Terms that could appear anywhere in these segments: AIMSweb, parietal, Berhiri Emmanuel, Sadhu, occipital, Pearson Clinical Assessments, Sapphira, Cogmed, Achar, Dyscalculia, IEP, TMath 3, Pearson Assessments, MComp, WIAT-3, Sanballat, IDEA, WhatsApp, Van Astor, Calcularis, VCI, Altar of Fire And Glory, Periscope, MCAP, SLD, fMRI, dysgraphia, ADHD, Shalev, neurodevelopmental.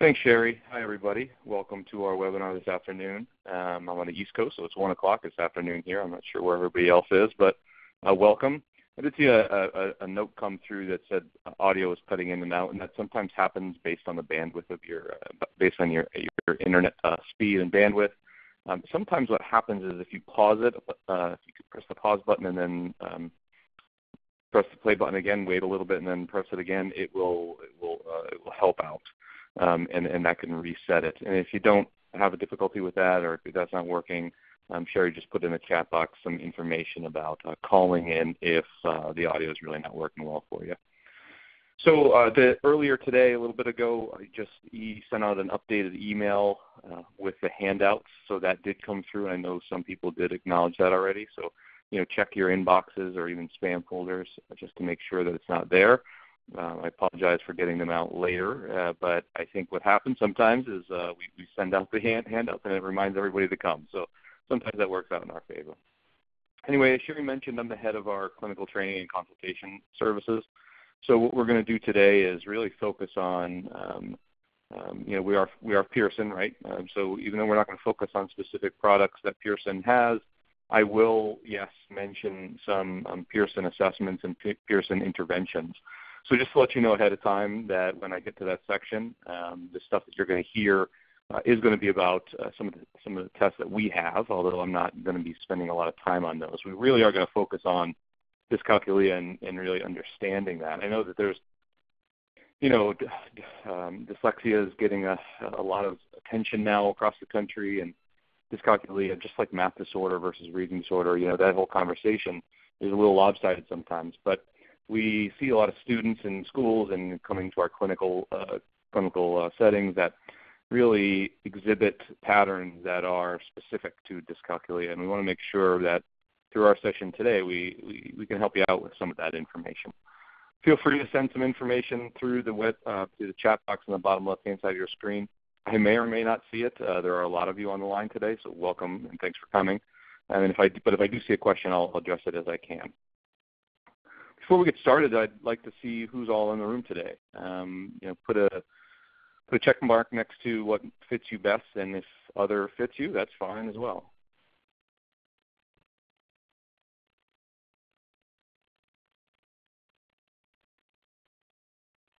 Thanks, Sherry. Hi, everybody. Welcome to our webinar this afternoon. I'm on the East Coast, so it's 1 o'clock this afternoon here. I'm not sure where everybody else is, but welcome. I did see a note come through that said audio is cutting in and out, and that sometimes happens based on the bandwidth of your, based on your internet speed and bandwidth. Sometimes what happens is if you pause it, if you could press the pause button and then press the play button again, wait a little bit, and then press it again, it will help out. And that can reset it. And if you don't have a difficulty with that, or if that's not working, Sherry just put in the chat box some information about calling in if the audio is really not working well for you. So earlier today, a little bit ago, I just sent out an updated email with the handouts. So that did come through. I know some people did acknowledge that already. So check your inboxes or even spam folders just to make sure that it's not there. I apologize for getting them out later, but I think what happens sometimes is we send out the handouts and it reminds everybody to come. So sometimes that works out in our favor. Anyway, as Sherry mentioned, I'm the head of our clinical training and consultation services. So what we're going to do today is really focus on, we are Pearson, right? So even though we're not going to focus on specific products that Pearson has, I will, yes, mention some Pearson assessments and Pearson interventions. So just to let you know ahead of time that when I get to that section, the stuff that you're going to hear is going to be about some of the tests that we have, although I'm not going to be spending a lot of time on those. We really are going to focus on dyscalculia and really understanding that. I know that there's, dyslexia is getting a lot of attention now across the country, and dyscalculia, just like math disorder versus reading disorder, that whole conversation is a little lopsided sometimes. But we see a lot of students in schools and coming to our clinical settings that really exhibit patterns that are specific to dyscalculia, and we want to make sure that through our session today we can help you out with some of that information. Feel free to send some information through the through the chat box on the bottom left-hand side of your screen. I may or may not see it. There are a lot of you on the line today, so welcome and thanks for coming. And if I do see a question, I'll address it as I can. Before we get started, I'd like to see who's all in the room today. Put a check mark next to what fits you best, and if other fits you, that's fine as well.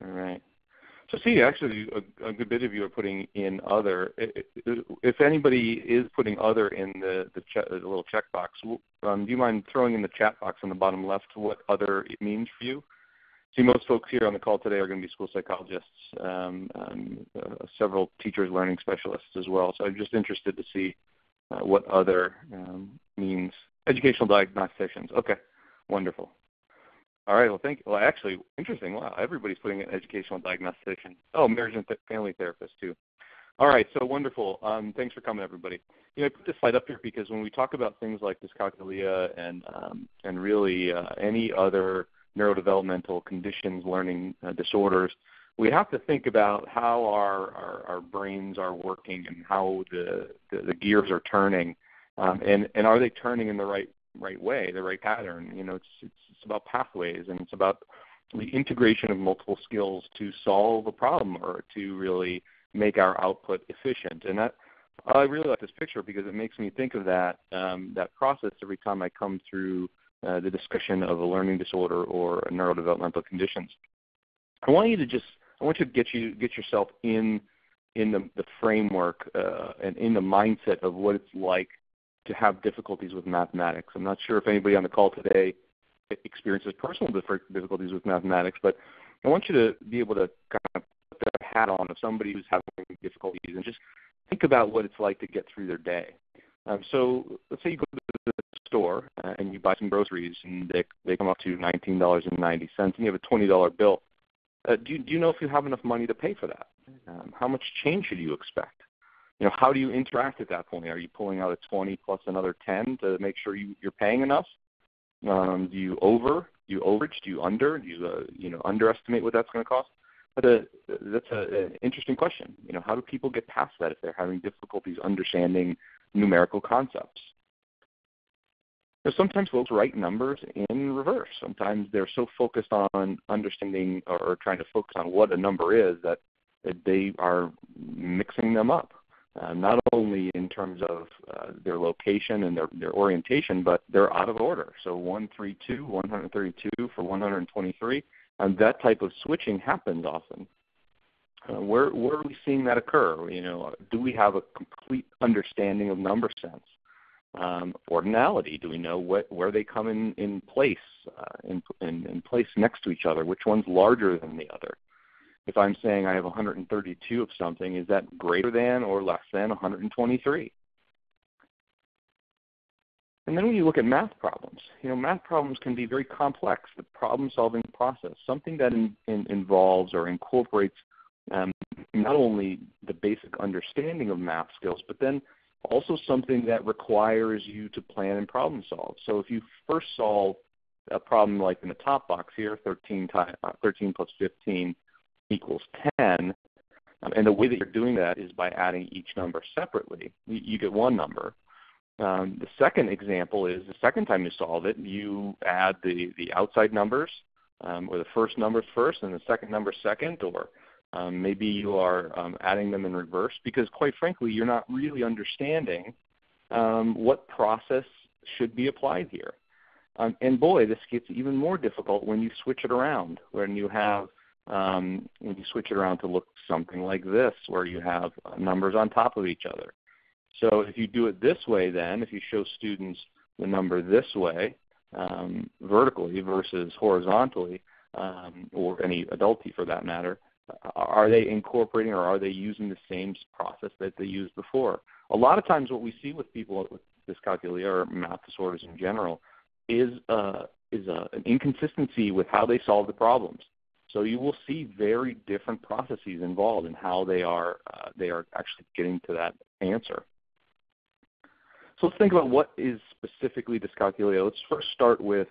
All right. So see, actually, a good bit of you are putting in other. If anybody is putting other in the little checkbox, do you mind throwing in the chat box on the bottom left what other it means for you? See, most folks here on the call today are going to be school psychologists, several teachers, learning specialists as well. So I'm just interested to see what other means. Educational diagnosticians. Okay, wonderful. All right, well, thank you. Well, actually, interesting. Wow, everybody's putting in educational diagnostician. Oh, marriage and family therapist, too. All right, so wonderful. Thanks for coming, everybody. I put this slide up here because when we talk about things like dyscalculia and really any other neurodevelopmental conditions, learning disorders, we have to think about how our brains are working and how the gears are turning, and are they turning in the right way, the right pattern. It's about pathways, and it's about the integration of multiple skills to solve a problem or to really make our output efficient. And that, I really like this picture because it makes me think of that that process every time I come through the discussion of a learning disorder or neurodevelopmental conditions. I want you to get yourself in the framework and in the mindset of what it's like to have difficulties with mathematics. I'm not sure if anybody on the call today experiences personal difficulties with mathematics, but I want you to be able to kind of put that hat on of somebody who's having difficulties and just think about what it's like to get through their day. So let's say you go to the store and you buy some groceries, and they come up to $19.90, and you have a $20 bill. Do you know if you have enough money to pay for that? How much change should you expect? How do you interact at that point? Are you pulling out a 20 plus another 10 to make sure you're paying enough? Do you overage? Do you under? Do you underestimate what that's going to cost? But that's an interesting question. How do people get past that if they're having difficulties understanding numerical concepts? Sometimes folks write numbers in reverse. Sometimes they're so focused on understanding or trying to focus on what a number is that they are mixing them up, not only in terms of their location and their orientation, but they're out of order. So 132, 132 for 123, and that type of switching happens often. Where are we seeing that occur? You know, do we have a complete understanding of number sense? Ordinality, do we know where they come in place, in place next to each other? Which one's larger than the other? If I'm saying I have 132 of something, is that greater than or less than 123? And then when you look at math problems, you know, math problems can be very complex. The problem-solving process, something that involves or incorporates not only the basic understanding of math skills, but then also something that requires you to plan and problem solve. So if you first solve a problem like in the top box here, 13 plus 15 equals 10, and the way that you're doing that is by adding each number separately. You get one number. The second example is the second time you solve it, you add the outside numbers, or the first number first and the second number second, or maybe you are adding them in reverse, because quite frankly you're not really understanding what process should be applied here. And boy, this gets even more difficult when you switch it around, when you switch it around to look something like this, where you have numbers on top of each other. So if you do it this way, then if you show students the number this way, vertically versus horizontally, or any adultee for that matter, are they incorporating or are they using the same process that they used before? A lot of times what we see with people with dyscalculia or math disorders in general is an inconsistency with how they solve the problems. So you will see very different processes involved in how they are actually getting to that answer. So let's think about what is specifically dyscalculia. Let's first start with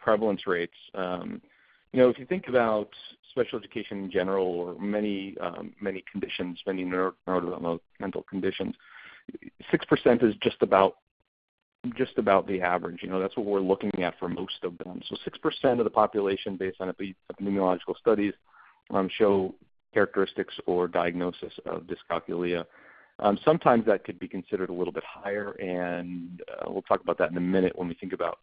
prevalence rates. You know, if you think about special education in general, or many conditions, many neurodevelopmental conditions, 6% is just about the average. You know, that's what we're looking at for most of them. So 6% of the population, based on epidemiological studies, show characteristics or diagnosis of dyscalculia. Sometimes that could be considered a little bit higher, and we'll talk about that in a minute when we think about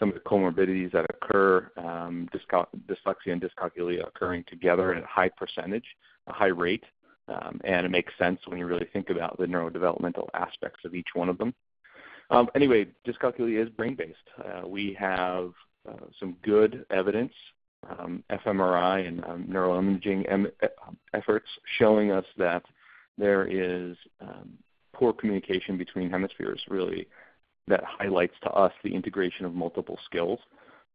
some of the comorbidities that occur, dyslexia and dyscalculia occurring together at a high percentage, a high rate, and it makes sense when you really think about the neurodevelopmental aspects of each one of them. Anyway, dyscalculia is brain-based. We have some good evidence, fMRI and neuroimaging efforts showing us that there is poor communication between hemispheres, really, that highlights to us the integration of multiple skills.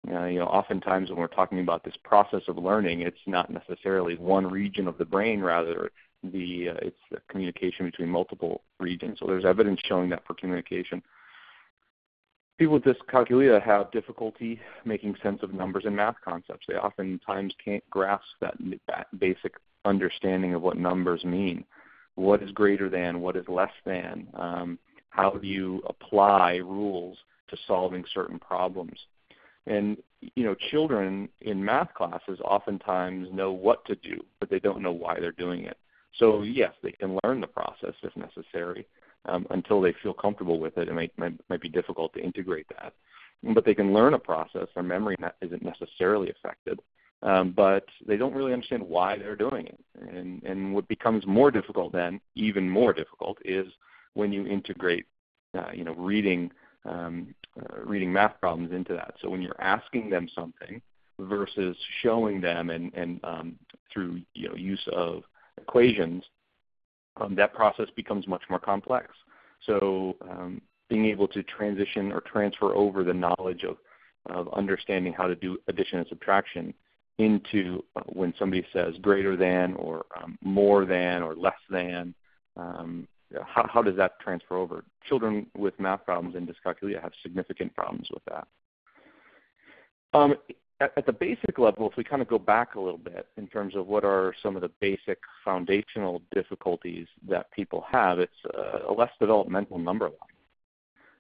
You know, oftentimes when we're talking about this process of learning, it's not necessarily one region of the brain, rather it's the communication between multiple regions. So there's evidence showing that for communication. People with dyscalculia have difficulty making sense of numbers and math concepts. They oftentimes can't grasp that basic understanding of what numbers mean. What is greater than? What is less than? How do you apply rules to solving certain problems? And you know, children in math classes oftentimes know what to do, but they don't know why they're doing it. So yes, they can learn the process if necessary. Until they feel comfortable with it, it might be difficult to integrate that. But they can learn a process. Their memory isn't necessarily affected, but they don't really understand why they're doing it. And what becomes more difficult then, even more difficult, is when you integrate, you know, reading math problems into that. So when you're asking them something versus showing them, and through, you know, use of equations, that process becomes much more complex. So being able to transition or transfer over the knowledge of understanding how to do addition and subtraction into when somebody says greater than, or more than, or less than. How does that transfer over? Children with math problems and dyscalculia have significant problems with that. At the basic level, if we kind of go back a little bit in terms of what are some of the basic foundational difficulties that people have, it's a less developmental number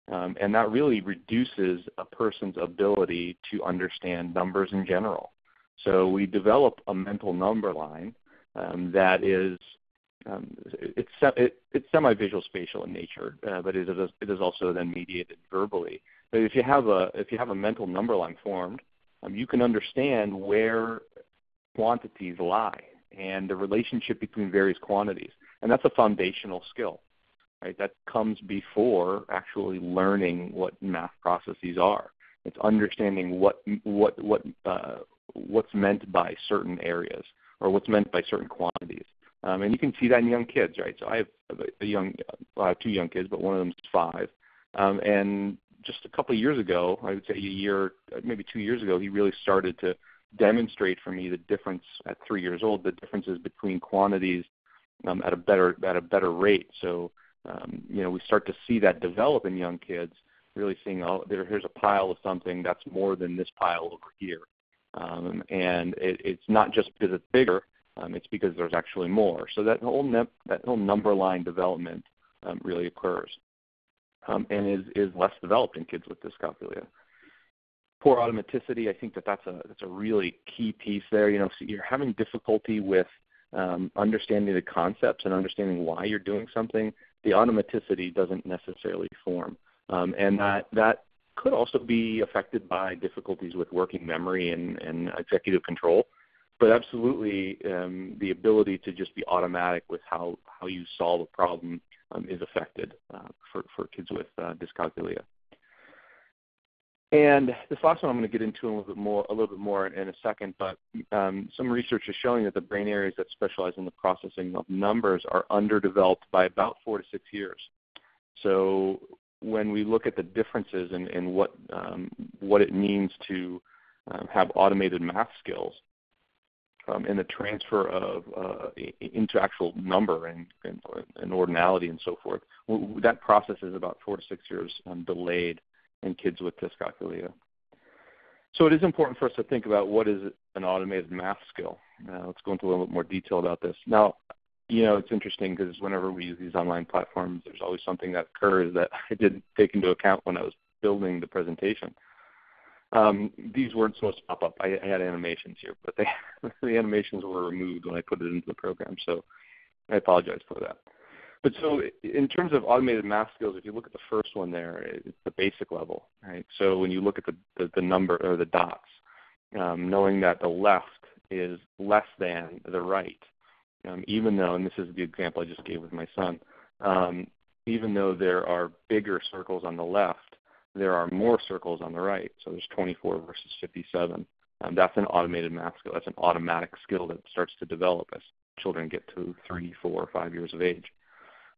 line. And that really reduces a person's ability to understand numbers in general. So we develop a mental number line that is it's semi-visual spatial in nature, but it is also then mediated verbally. But if you have a mental number line formed, you can understand where quantities lie and the relationship between various quantities, and that's a foundational skill, right? That comes before actually learning what math processes are. It's understanding what's meant by certain areas or what's meant by certain quantities. And you can see that in young kids, right? So I have two young kids, but one of them is 5. And just a couple of years ago, I would say a year, maybe 2 years ago, he really started to demonstrate for me the difference at 3 years old, the differences between quantities at a better rate. So we start to see that develop in young kids, really seeing, oh, here's a pile of something that's more than this pile over here. And it's not just because it's bigger. It's because there's actually more. So that whole number line development really occurs and is less developed in kids with dyscalculia. Poor automaticity, I think that's a really key piece there. So you're having difficulty with understanding the concepts and understanding why you're doing something. The automaticity doesn't necessarily form, and that could also be affected by difficulties with working memory and executive control. But absolutely, the ability to just be automatic with how you solve a problem is affected for kids with dyscalculia. And this last one I'm going to get into a little bit more in a second. But some research is showing that the brain areas that specialize in the processing of numbers are underdeveloped by about 4 to 6 years. So when we look at the differences in what it means to have automated math skills, and the transfer of into actual number and ordinality and so forth, that process is about 4 to 6 years delayed in kids with dyscalculia. So it is important for us to think about what is an automated math skill. Let's go into a little bit more detail about this. Now, it's interesting because whenever we use these online platforms, there's always something that occurs that I didn't take into account when I was building the presentation. These weren't supposed to pop up. I had animations here, but the animations were removed when I put it into the program, so I apologize for that. But so in terms of automated math skills, if you look at the first one there, it's the basic level, right? So when you look at the number or the dots, knowing that the left is less than the right, even though, and this is the example I just gave with my son, even though there are bigger circles on the left, there are more circles on the right, so there's 24 versus 57. That's an automated math skill. That's an automatic skill that starts to develop as children get to 3, 4, 5 years of age.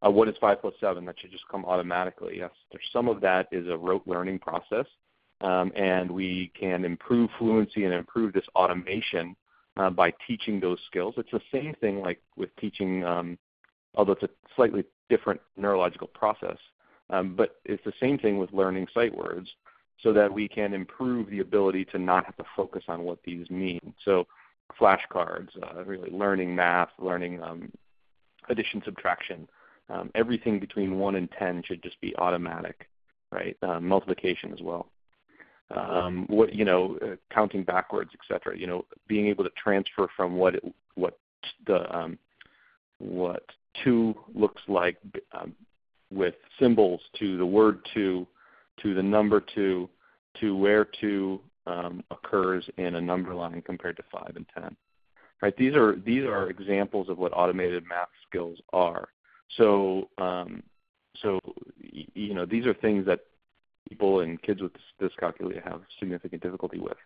What is 5 plus 7? That should just come automatically. Yes, some of that is a rote learning process, and we can improve fluency and improve this automation by teaching those skills. It's the same thing like with teaching, although it's a slightly different neurological process. But it's the same thing with learning sight words so that we can improve the ability to not have to focus on what these mean. So flashcards, really learning math, learning addition, subtraction, everything between 1 and 10 should just be automatic, right? Multiplication as well. Counting backwards, etc. Being able to transfer from what 2 looks like with symbols to the word 2, to the number 2, to where 2 occurs in a number line compared to 5 and 10. Right? These are examples of what automated math skills are. So these are things that people and kids with dyscalculia have significant difficulty with.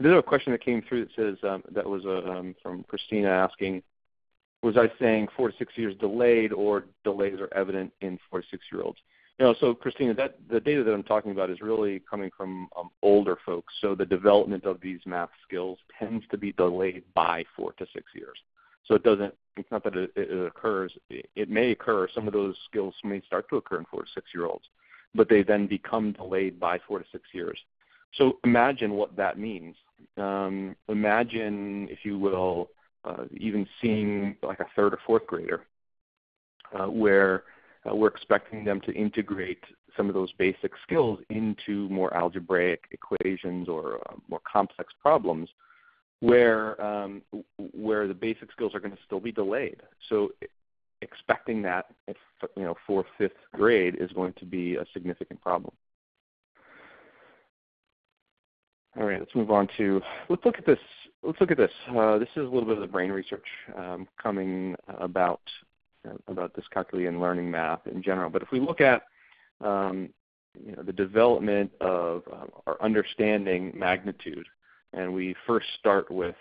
There's a question that came through that says that was from Christina asking, was I saying 4 to 6 years delayed, or delays are evident in 4 to 6 year olds? So Christina, the data that I'm talking about is really coming from older folks. So the development of these math skills tends to be delayed by 4 to 6 years. So it's not that it occurs. It may occur. Some of those skills may start to occur in 4 to 6 year olds, but they then become delayed by 4 to 6 years. So imagine what that means. Imagine, if you will, even seeing like a 3rd or 4th grader where we're expecting them to integrate some of those basic skills into more algebraic equations or more complex problems. where the basic skills are going to still be delayed. So expecting that at, you know, 4th, 5th grade is going to be a significant problem. All right, let's move on to, let's look at this. This is a little bit of the brain research coming about dyscalculia and learning math in general. But if we look at the development of our understanding magnitude, and we first start with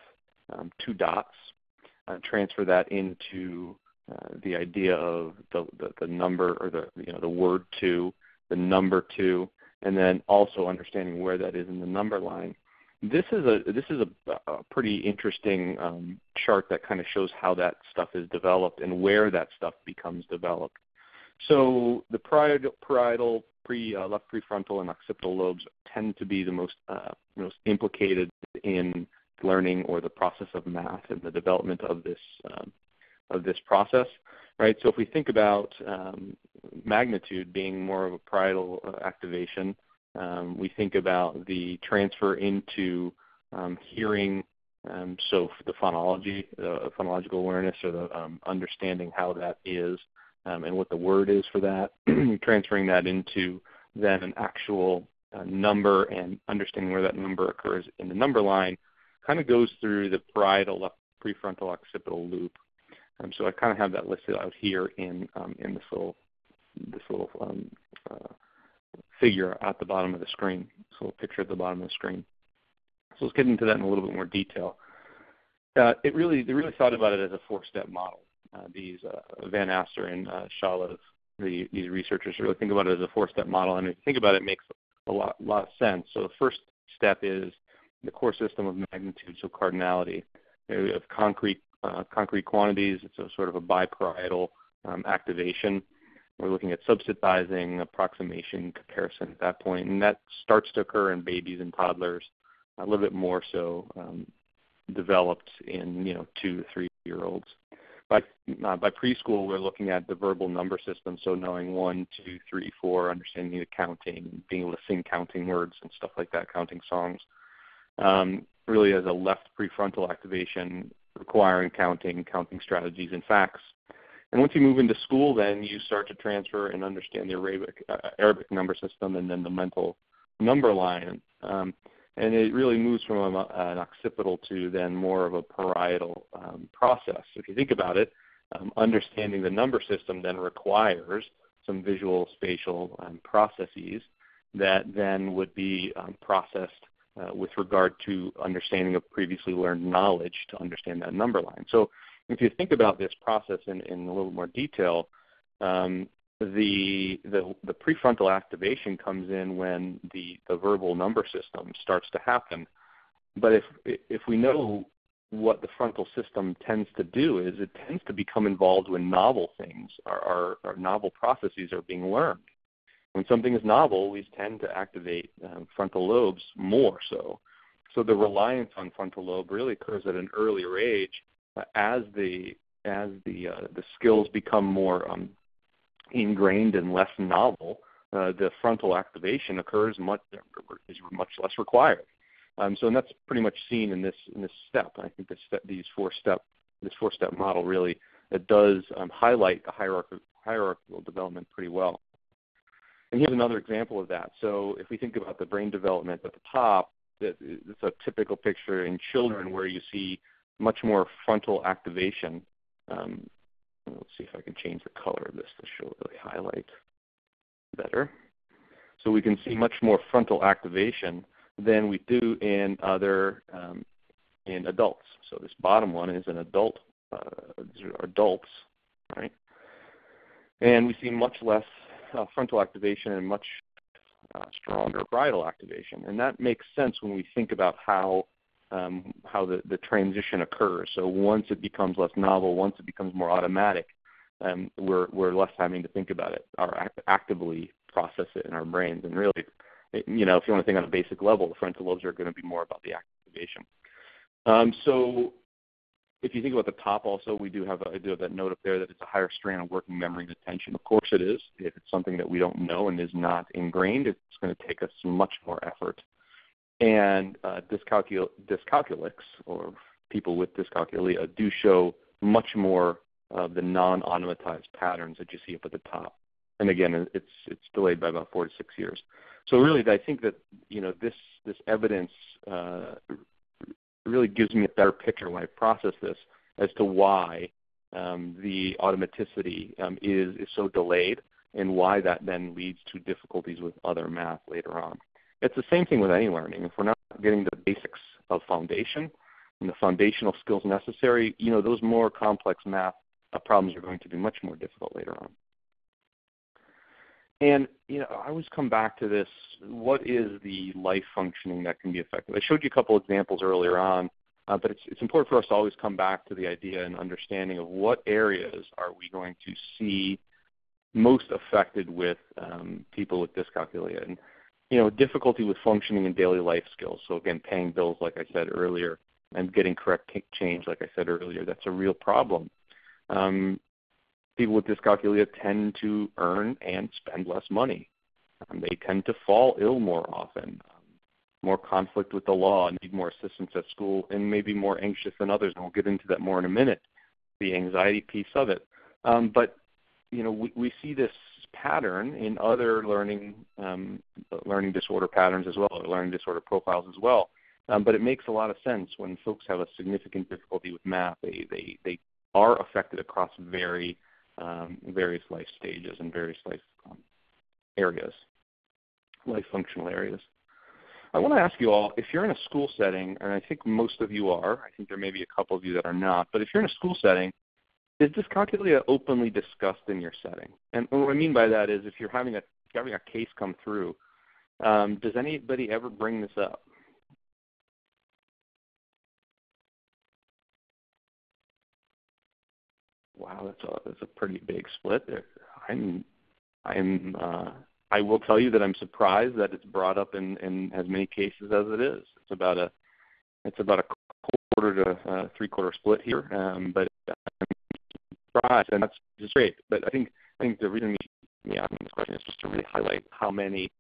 2 dots, transfer that into the idea of the number, or the word 2, the number 2, and then also understanding where that is in the number line. This is a pretty interesting chart that kind of shows how that stuff is developed and where that stuff becomes developed. So the parietal, left prefrontal, and occipital lobes tend to be the most implicated in learning or the process of math and the development of this process. Right, so if we think about magnitude being more of a parietal activation, we think about the transfer into hearing, so the phonology, the phonological awareness, or the understanding how that is and what the word is for that, transferring that into then an actual number and understanding where that number occurs in the number line, kind of goes through the parietal, left prefrontal, occipital loop. So I kind of have that listed out here in this little figure at the bottom of the screen, this little picture at the bottom of the screen. So let's get into that in a little bit more detail. They really thought about it as a 4-step model. Van Astor and Shalev, these researchers, really think about it as a 4-step model, and if you think about it, it makes a lot of sense. So the first step is the core system of magnitude, so cardinality. We have concrete quantities. It's a sort of a biparietal activation. We're looking at subsidizing, approximation, comparison at that point, and that starts to occur in babies and toddlers, a little bit more so developed in 2- to 3-year-olds. By preschool, we're looking at the verbal number system, so knowing 1, 2, 3, 4, understanding the counting, being able to sing counting words and stuff like that, counting songs. Really as a left prefrontal activation, requiring counting strategies and facts. And once you move into school, then you start to transfer and understand the Arabic number system and then the mental number line. And it really moves from an occipital to then more of a parietal process. If you think about it, understanding the number system then requires some visual spatial processes that then would be processed with regard to understanding of previously learned knowledge to understand that number line. So if you think about this process in a little more detail, the prefrontal activation comes in when the verbal number system starts to happen. But if we know what the frontal system tends to do, is it tends to become involved when novel things, our novel processes are being learned. When something is novel, we tend to activate frontal lobes more so. So the reliance on frontal lobe really occurs at an earlier age as the skills become more ingrained and less novel, the frontal activation is much less required. And that's pretty much seen in this step. And I think this four-step model really does highlight the hierarchical development pretty well. And here's another example of that. So if we think about the brain development at the top, it's a typical picture in children where you see much more frontal activation. Let's see if I can change the color of this to show, really highlight better. So we can see much more frontal activation than we do in adults. So this bottom one is an adult. These are adults, right? And we see much less frontal activation and much stronger parietal activation, and that makes sense when we think about how the transition occurs. So once it becomes less novel, once it becomes more automatic, we're less having to think about it or actively process it in our brains. And really, if you want to think on a basic level, the frontal lobes are going to be more about the activation. So if you think about the top also, I do have that note up there that it's a higher strand of working memory and attention. Of course it is. If it's something that we don't know and is not ingrained, it's going to take us much more effort and dyscalculics, or people with dyscalculia, do show much more of the non-automatized patterns that you see up at the top. And again, it's delayed by about 4 to 6 years. So really, I think that this evidence really gives me a better picture when I process this as to why the automaticity is so delayed, and why that then leads to difficulties with other math later on. It's the same thing with any learning. If we're not getting the basics of foundation and the foundational skills necessary, those more complex math problems are going to be much more difficult later on. And I always come back to this: what is the life functioning that can be effective? I showed you a couple examples earlier on, but it's important for us to always come back to the idea and understanding of what areas are we going to see most affected with people with dyscalculia, and difficulty with functioning in daily life skills. So again, paying bills, like I said earlier, and getting correct change, like I said earlier, that's a real problem. People with dyscalculia tend to earn and spend less money. They tend to fall ill more often, more conflict with the law, need more assistance at school, and maybe more anxious than others. And we'll get into that more in a minute, the anxiety piece of it. But we see this pattern in other learning disorder patterns as well, or learning disorder profiles as well. But it makes a lot of sense when folks have a significant difficulty with math. They are affected across various life stages and various life areas, life functional areas. I want to ask you all, if you're in a school setting, and I think most of you are, I think there may be a couple of you that are not, but if you're in a school setting, is dyscalculia openly discussed in your setting? And what I mean by that is, if you're having a case come through, does anybody ever bring this up? Wow, that's a pretty big split there. I will tell you that I'm surprised that it's brought up in as many cases as it is. It's about a quarter to three-quarter split here, but I'm surprised, and that's just great. But I think the reason me asking this question is just to really highlight how many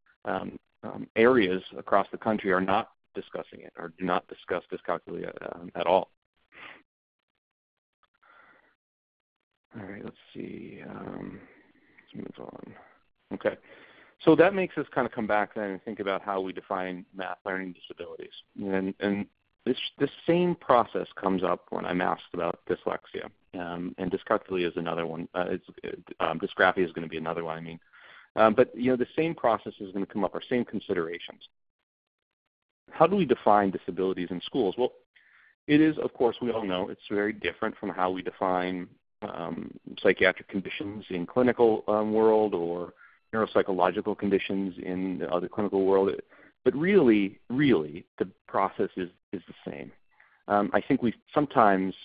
areas across the country are not discussing it or do not discuss dyscalculia at all. All right, let's see. Let's move on. Okay, so that makes us kind of come back then and think about how we define math learning disabilities. And this same process comes up when I'm asked about dyslexia. And dyscalculia is another one. Dysgraphia is going to be another one, I mean. But the same process is going to come up, or same considerations. How do we define disabilities in schools? Well, it is, of course, we all know, it's very different from how we define psychiatric conditions in clinical world, or neuropsychological conditions in the other clinical world. But really, the process is the same. I think we most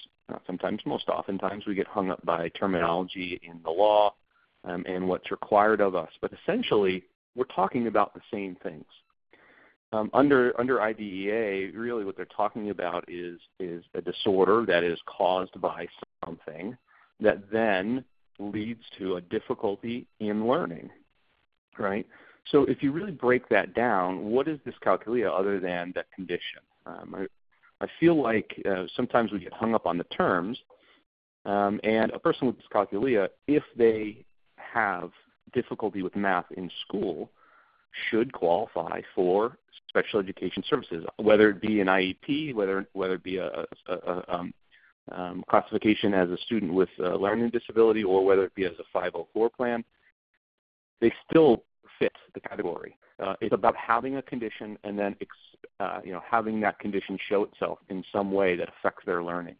oftentimes, we get hung up by terminology in the law and what's required of us. But essentially, we're talking about the same things. Under IDEA, really what they're talking about is a disorder that is caused by something that then leads to a difficulty in learning, right? So if you really break that down, what is dyscalculia other than that condition? I feel like sometimes we get hung up on the terms, and a person with dyscalculia, if they have difficulty with math in school, should qualify for special education services, whether it be an IEP, whether it be a classification as a student with a learning disability, or whether it be as a 504 plan. They still fit the category. It's about having a condition and then having that condition show itself in some way that affects their learning.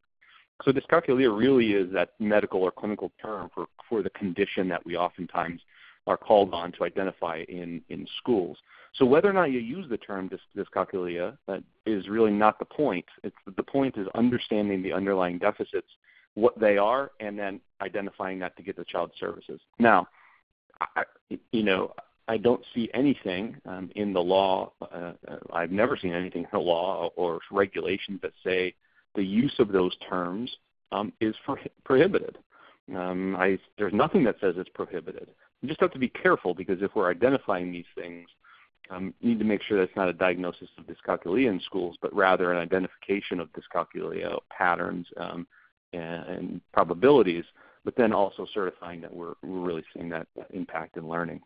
So dyscalculia really is that medical or clinical term for the condition that we oftentimes are called on to identify in schools. So whether or not you use the term dyscalculia is really not the point. The point is understanding the underlying deficits, what they are, and then identifying that to get the child services. Now, I don't see anything in the law. I've never seen anything in the law or regulations that say the use of those terms is prohibited. There's nothing that says it's prohibited. You just have to be careful, because if we're identifying these things, need to make sure that's not a diagnosis of dyscalculia in schools, but rather an identification of dyscalculia patterns and probabilities, but then also certifying that we're really seeing that impact in learning.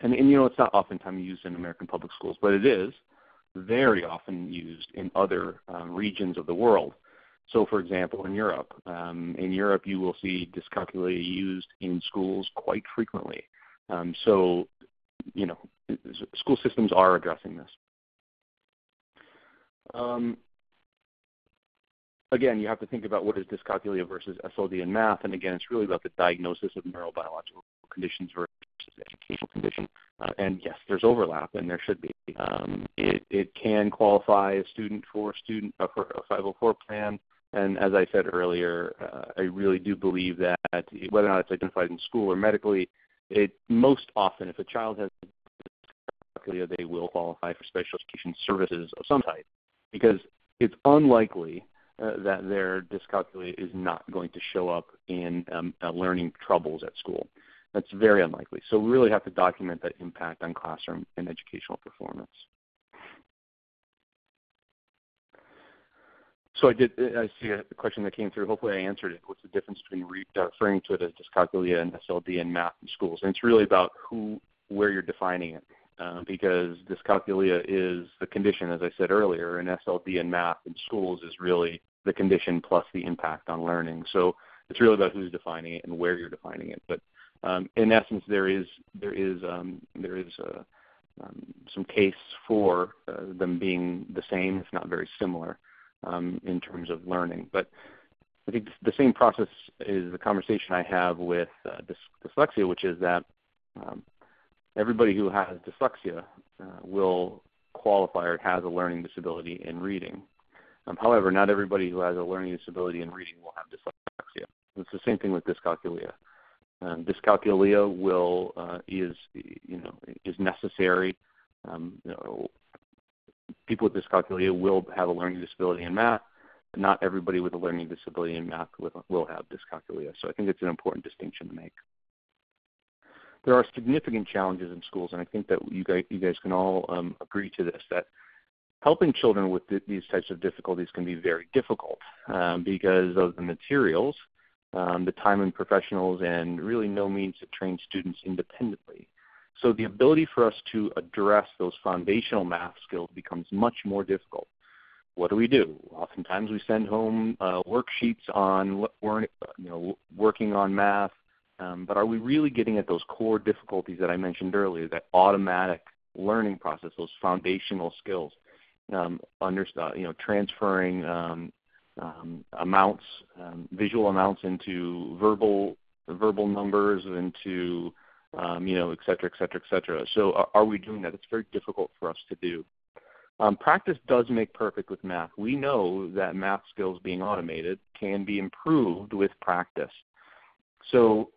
And you know, it's not oftentimes used in American public schools, but it is very often used in other regions of the world. So for example, in Europe you will see dyscalculia used in schools quite frequently. So you know, school systems are addressing this. Again, you have to think about what is dyscalculia versus SLD in math, and again, it's really about the diagnosis of neurobiological conditions versus educational condition. And yes, there's overlap, and there should be. It can qualify a student for a 504 plan, and as I said earlier, I really do believe that whether or not it's identified in school or medically, most often, if a child has dyscalculia, they will qualify for special education services of some type, because it's unlikely that their dyscalculia is not going to show up in learning troubles at school. That's very unlikely. So we really have to document that impact on classroom and educational performance. So I see a question that came through. Hopefully I answered it. What's the difference between referring to it as dyscalculia and SLD and math in schools? And it's really about where you're defining it, because dyscalculia is the condition, as I said earlier, and SLD and math in schools is really the condition plus the impact on learning. So it's really about who's defining it and where you're defining it. But in essence, there is some case for them being the same, if not very similar, in terms of learning. But I think the same process is the conversation I have with dyslexia, which is that everybody who has dyslexia will qualify or has a learning disability in reading. However, not everybody who has a learning disability in reading will have dyslexia. It's the same thing with dyscalculia. Dyscalculia is necessary. People with dyscalculia will have a learning disability in math. But not everybody with a learning disability in math will have dyscalculia. So I think it's an important distinction to make. There are significant challenges in schools, and I think that you guys can all agree to this, that helping children with these types of difficulties can be very difficult because of the materials, the time and professionals, and really no means to train students independently. So the ability for us to address those foundational math skills becomes much more difficult. What do? Oftentimes we send home worksheets on working on math, but are we really getting at those core difficulties that I mentioned earlier, that automatic learning process, those foundational skills, transferring amounts, visual amounts into verbal numbers, into et cetera, et cetera, et cetera. So are we doing that? It's very difficult for us to do. Practice does make perfect with math. We know that math skills being automated can be improved with practice. So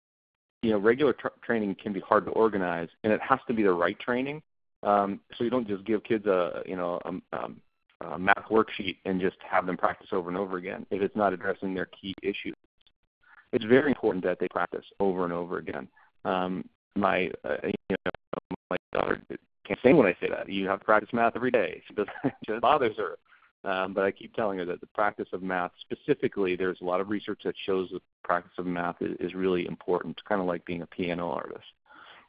regular training can be hard to organize, and it has to be the right training. So you don't just give kids a math worksheet and just have them practice over and over again if it's not addressing their key issues. It's very important that they practice over and over again. My daughter can't sing when I say that. You have to practice math every day. It bothers her. But I keep telling her that the practice of math specifically, there's a lot of research that shows that the practice of math is really important, kind of like being a piano artist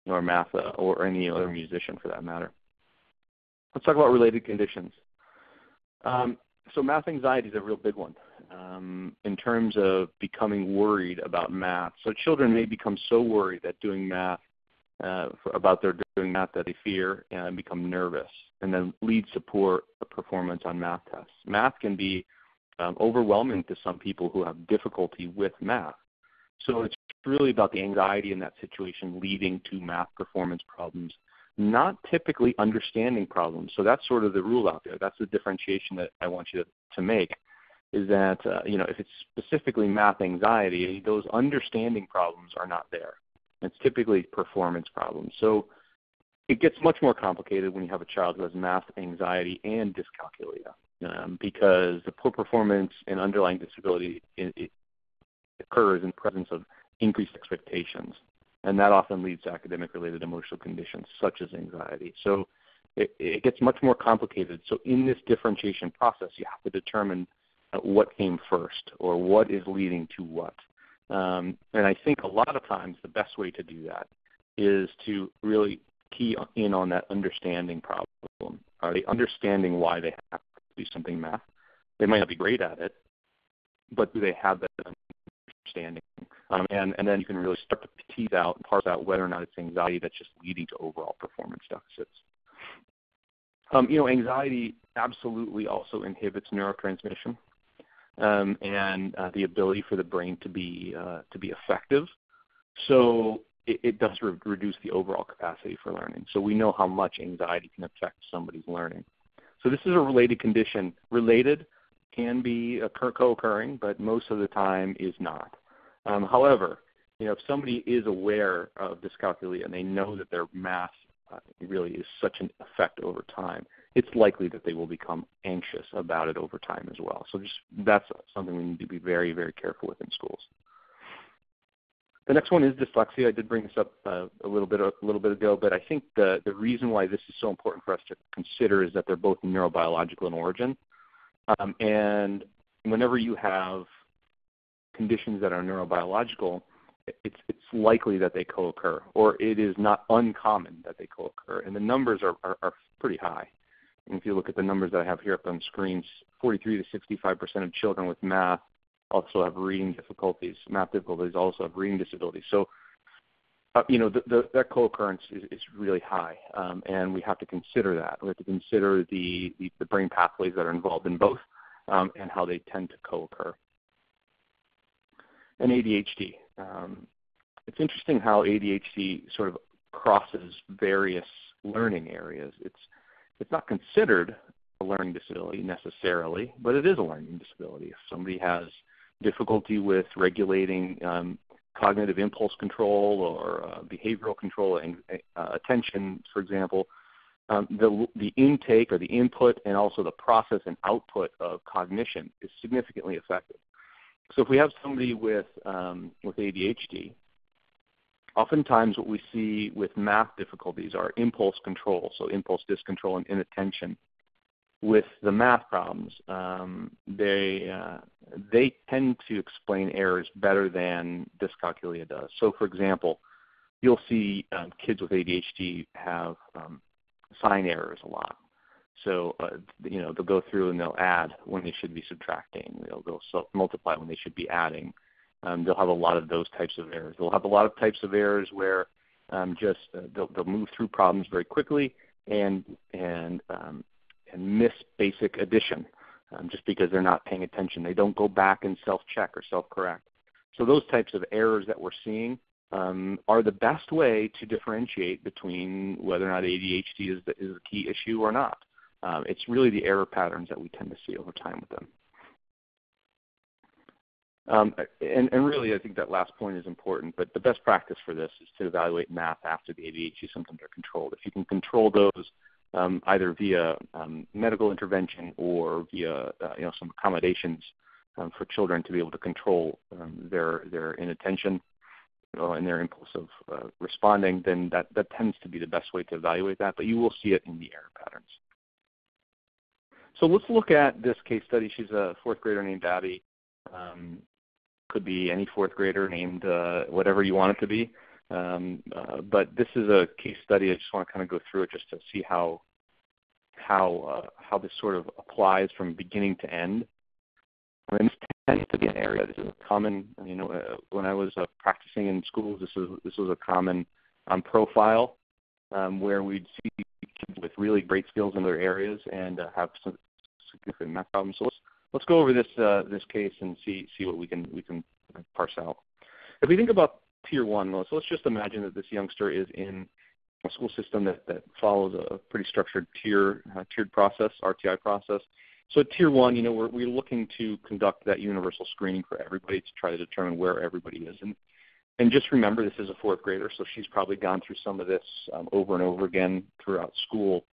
or math or any other musician for that matter. Let's talk about related conditions. So math anxiety is a real big one in terms of becoming worried about math. So children may become so worried that about their doing math that they fear and become nervous, and then leads to poor performance on math tests. Math can be overwhelming to some people who have difficulty with math. So it's really about the anxiety in that situation leading to math performance problems, not typically understanding problems. So that's sort of the rule out there. That's the differentiation that I want you to make, is that if it's specifically math anxiety, those understanding problems are not there. It's typically performance problems. So it gets much more complicated when you have a child who has math anxiety and dyscalculia, because the poor performance and underlying disability occurs in the presence of increased expectations. And that often leads to academic-related emotional conditions, such as anxiety. So it gets much more complicated. So in this differentiation process, you have to determine what came first or what is leading to what. And I think a lot of times the best way to do that is to really key in on that understanding problem. Are they understanding why they have to do something math? They might not be great at it, but do they have that understanding? And then you can really start to tease out and parse out whether or not it's anxiety that's just leading to overall performance deficits. You know, anxiety absolutely also inhibits neurotransmission and the ability for the brain to be effective. So it does reduce the overall capacity for learning. So we know how much anxiety can affect somebody's learning. So this is a related condition. Related can be co-occurring, but most of the time is not. However, you know, if somebody is aware of dyscalculia and they know that their math really is such an effect over time, it's likely that they will become anxious about it over time as well. So just that's something we need to be very, very careful with in schools. The next one is dyslexia. I did bring this up a little bit ago, but I think the reason why this is so important for us to consider is that they're both neurobiological in origin. And whenever you have conditions that are neurobiological, it's likely that they co-occur, or it is not uncommon that they co-occur. And the numbers are pretty high. And if you look at the numbers that I have here up on screens, 43 to 65% of children with math also have reading difficulties. Math difficulties also have reading disabilities. So, you know, that co-occurrence is really high, and we have to consider that. We have to consider the brain pathways that are involved in both and how they tend to co-occur. And ADHD. It's interesting how ADHD sort of crosses various learning areas. It's not considered a learning disability necessarily, but it is a learning disability. If somebody has difficulty with regulating cognitive impulse control or behavioral control and attention, for example, the intake or the input and also the process and output of cognition is significantly affected. So if we have somebody with ADHD, oftentimes what we see with math difficulties are impulse control, so impulse discontrol and inattention. With the math problems, they tend to explain errors better than dyscalculia does. So for example, you'll see kids with ADHD have sign errors a lot. So, you know, they'll go through and they'll add when they should be subtracting. They'll multiply when they should be adding. They'll have a lot of those types of errors. They'll have a lot of types of errors where they'll move through problems very quickly and miss basic addition just because they're not paying attention. They don't go back and self-check or self-correct. So those types of errors that we're seeing are the best way to differentiate between whether or not ADHD is the key issue or not. It's really the error patterns that we tend to see over time with them. And really, I think that last point is important, but the best practice for this is to evaluate math after the ADHD symptoms are controlled. If you can control those either via medical intervention or via you know, some accommodations for children to be able to control their inattention and their impulsive responding, then that tends to be the best way to evaluate that, but you will see it in the error patterns. So let's look at this case study. She's a fourth grader named Abby. Could be any fourth grader named whatever you want it to be. But this is a case study. I just want to kind of go through it just to see how this sort of applies from beginning to end. And this tends to be an area that is common. You know, when I was practicing in schools, this was a common profile where we'd see kids with really great skills in their areas and have some significant math problems. So let's go over this case and see what we can parse out. If we think about Tier 1, Melissa, let's just imagine that this youngster is in a school system that follows a pretty structured tiered process, RTI process. So at Tier 1, you know, we're looking to conduct that universal screening for everybody to try to determine where everybody is. And just remember, this is a fourth grader, so she's probably gone through some of this over and over again throughout school.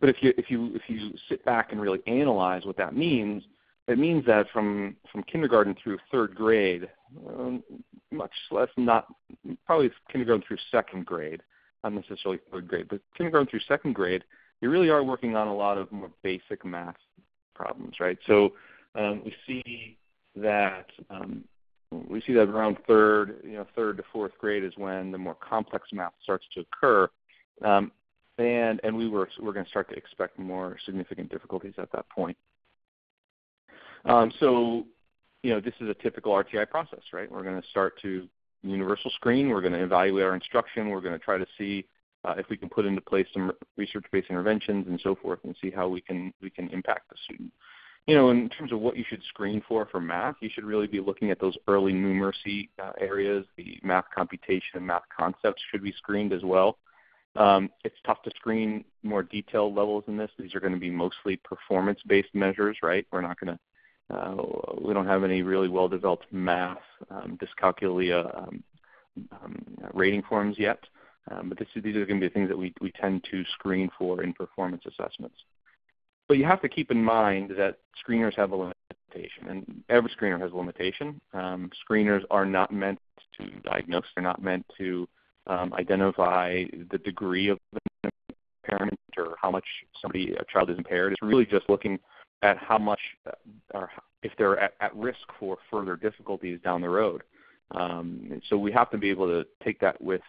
But if you sit back and really analyze what that means, it means that from kindergarten through third grade, much less, not probably kindergarten through second grade, not necessarily third grade, but kindergarten through second grade, you really are working on a lot of more basic math problems, right? So we see that around third to fourth grade is when the more complex math starts to occur, and we're going to start to expect more significant difficulties at that point. This is a typical RTI process, right? We're going to start to universal screen. We're going to evaluate our instruction. We're going to try to see if we can put into place some research-based interventions and so forth, and see how we can impact the student. In terms of what you should screen for math, you should really be looking at those early numeracy areas. The math computation and math concepts should be screened as well. It's tough to screen more detailed levels in this. These are going to be mostly performance-based measures, right? We're not going to, we don't have any really well-developed math dyscalculia rating forms yet, but these are going to be things that we tend to screen for in performance assessments. But you have to keep in mind that screeners have a limitation, and every screener has a limitation. Screeners are not meant to diagnose. They're not meant to identify the degree of impairment or how much a child is impaired. It's really just looking at how much or if they're at risk for further difficulties down the road. So we have to be able to take that with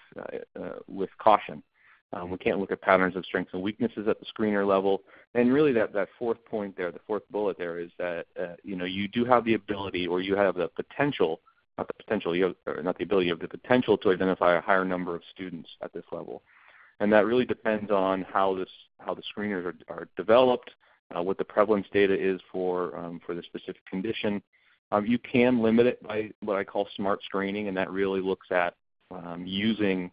caution. We can't look at patterns of strengths and weaknesses at the screener level. And really that fourth point there, the fourth bullet there is that, you do have the ability, or you have the potential, you have the potential to identify a higher number of students at this level. And that really depends on how the screeners are developed, what the prevalence data is for the specific condition. You can limit it by what I call smart screening, and that really looks at using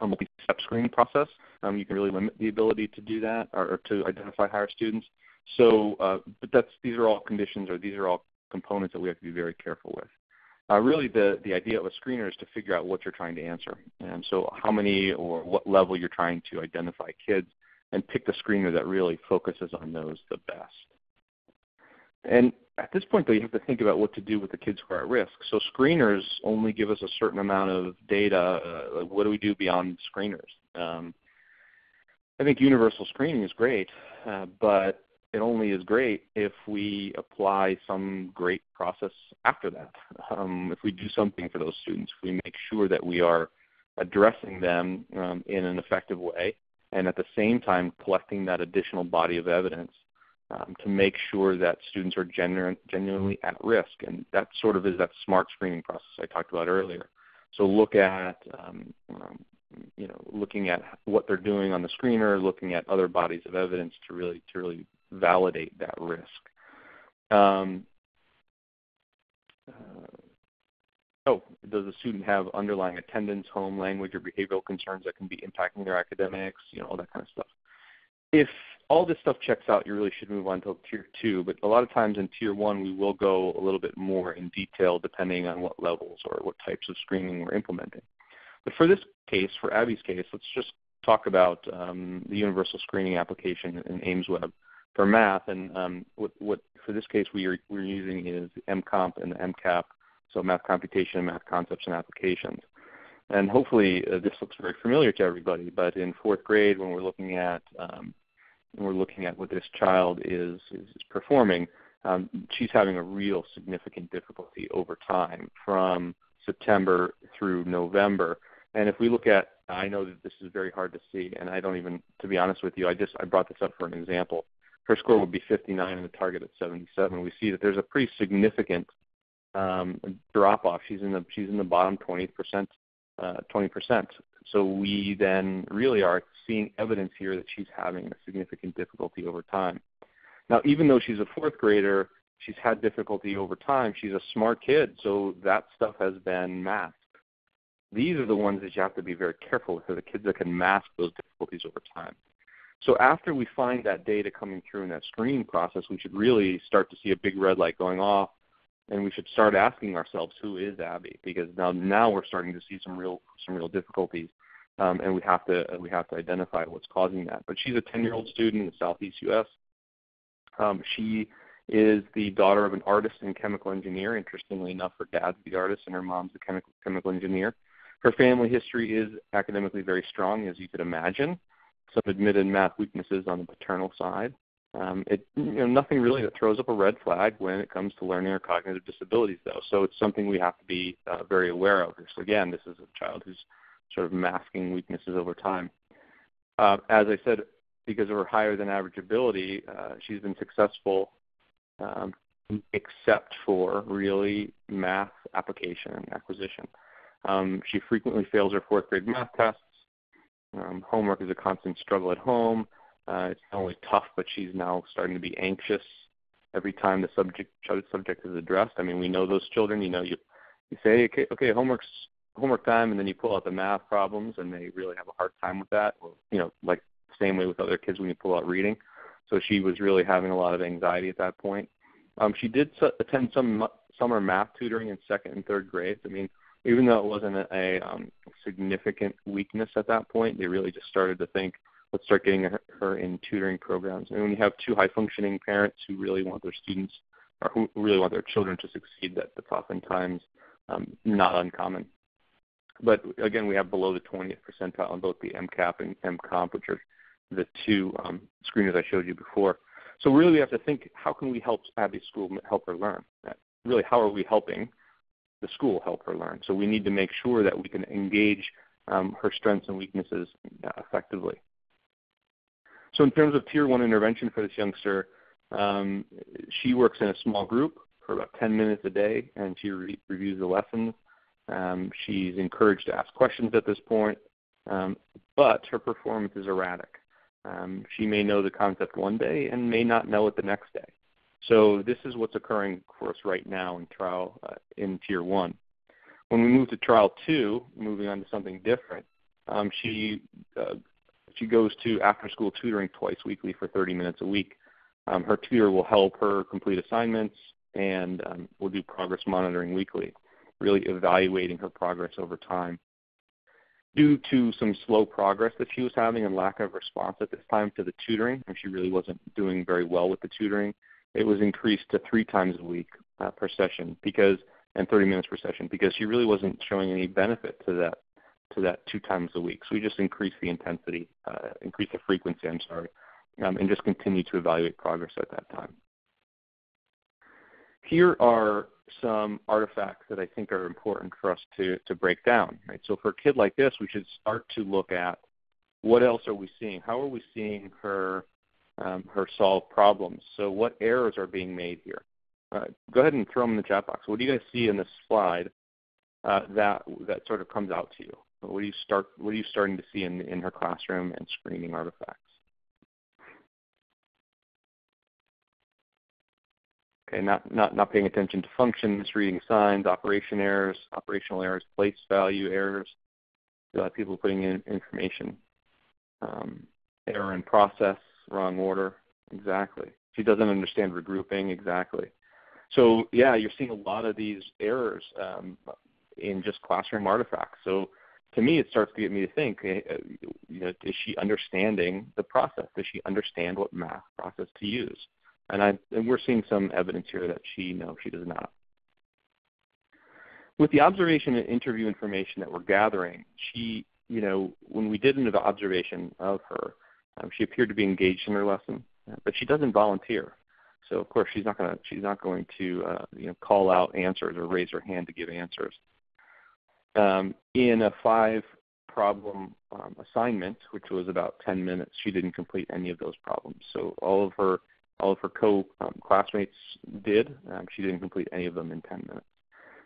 a multi-step screening process. You can really limit the ability to do that or to identify higher students. So, but these are all conditions, or these are all components that we have to be very careful with. Really, the idea of a screener is to figure out what you're trying to answer. And so how many or what level you're trying to identify kids, and pick the screener that really focuses on those the best. And at this point, though, you have to think about what to do with the kids who are at risk. So screeners only give us a certain amount of data. Like, what do we do beyond screeners? I think universal screening is great, but it only is great if we apply some great process after that. If we do something for those students, if we make sure that we are addressing them in an effective way, and at the same time collecting that additional body of evidence to make sure that students are genuinely at risk. And that sort of is that smart screening process I talked about earlier. So look at, looking at what they're doing on the screener, looking at other bodies of evidence to really validate that risk. Does the student have underlying attendance, home, language, or behavioral concerns that can be impacting their academics, all that kind of stuff. If all this stuff checks out, you really should move on to Tier 2, but a lot of times in Tier 1 we will go a little bit more in detail depending on what levels or what types of screening we're implementing. But for this case, for Abby's case, let's just talk about the universal screening application in AIMSweb for math, and what for this case we're using is MComp and the MCAP, so math computation, math concepts, and applications. And hopefully this looks very familiar to everybody, but in fourth grade when we're looking at what this child is performing, she's having a real significant difficulty over time from September through November. And if we look at, I know that this is very hard to see, and I don't even, to be honest with you, I brought this up for an example. Her score would be 59 and the target at 77. We see that there's a pretty significant drop off. She's in the bottom 20%. So we then really are seeing evidence here that she's having a significant difficulty over time. Now, even though she's a fourth grader, she's had difficulty over time. She's a smart kid, so that stuff has been masked. These are the ones that you have to be very careful with, are the kids that can mask those difficulties over time. So after we find that data coming through in that screening process, we should really start to see a big red light going off, and we should start asking ourselves, who is Abby? Because now we're starting to see some real difficulties, and we have to identify what's causing that. But she's a 10-year-old student in the Southeast U.S. She is the daughter of an artist and chemical engineer. Interestingly enough, her dad's the artist and her mom's the chemical engineer. Her family history is academically very strong, as you could imagine. Some admitted math weaknesses on the paternal side. Nothing really that throws up a red flag when it comes to learning or cognitive disabilities, though. So it's something we have to be very aware of. So again, this is a child who's sort of masking weaknesses over time. As I said, because of her higher than average ability, she's been successful except for really math application and acquisition. She frequently fails her fourth grade math tests. Homework is a constant struggle at home. It's not only tough, but she's now starting to be anxious every time the subject is addressed. I mean, we know those children. You know, you say, okay, homework time, and then you pull out the math problems, and they really have a hard time with that. Or, you know, like the same way with other kids when you pull out reading. So she was really having a lot of anxiety at that point. She did attend some summer math tutoring in second and third grades. I mean, even though it wasn't a significant weakness at that point, they really just started to think, let's start getting her in tutoring programs. And when you have two high-functioning parents who really want their students or who really want their children to succeed, that's oftentimes not uncommon. But again, we have below the 20th percentile in both the MCAP and MComp, which are the two screeners I showed you before. So really we have to think, how can we help Abby's school help her learn? Really, how are we helping the school help her learn? So we need to make sure that we can engage her strengths and weaknesses effectively. So in terms of Tier 1 intervention for this youngster, she works in a small group for about 10 minutes a day, and she reviews the lessons. She's encouraged to ask questions at this point, but her performance is erratic. She may know the concept one day and may not know it the next day. So this is what's occurring for us right now in trial in Tier 1. When we move to Trial 2, moving on to something different, she goes to after-school tutoring twice weekly for 30 minutes a week. Her tutor will help her complete assignments and will do progress monitoring weekly, really evaluating her progress over time. Due to some slow progress that she was having and lack of response at this time to the tutoring, and she really wasn't doing very well with the tutoring, it was increased to 3 times a week per session and 30 minutes per session, because she really wasn't showing any benefit to that 2 times a week. So we just increased the frequency, and just continue to evaluate progress at that time. Here are some artifacts that I think are important for us to break down. Right? So for a kid like this, we should start to look at what else are we seeing? How are we seeing her solve problems? So what errors are being made here? Go ahead and throw them in the chat box. What do you guys see in this slide that sort of comes out to you? What are you starting to see in her classroom and screening artifacts? Okay, not paying attention to function, misreading signs, operational errors, place value errors. A lot of people putting in information. Error in process, wrong order. Exactly. She doesn't understand regrouping. Exactly. So yeah, you're seeing a lot of these errors in just classroom artifacts. So to me, it starts to get me to think, you know, is she understanding the process? Does she understand what math process to use? And we're seeing some evidence here that she does not. With the observation and interview information that we're gathering, when we did an observation of her, she appeared to be engaged in her lesson, but she doesn't volunteer. So of course she's not going to call out answers or raise her hand to give answers. In a 5-problem assignment, which was about 10 minutes, she didn't complete any of those problems. So all of her co-classmates did. She didn't complete any of them in 10 minutes.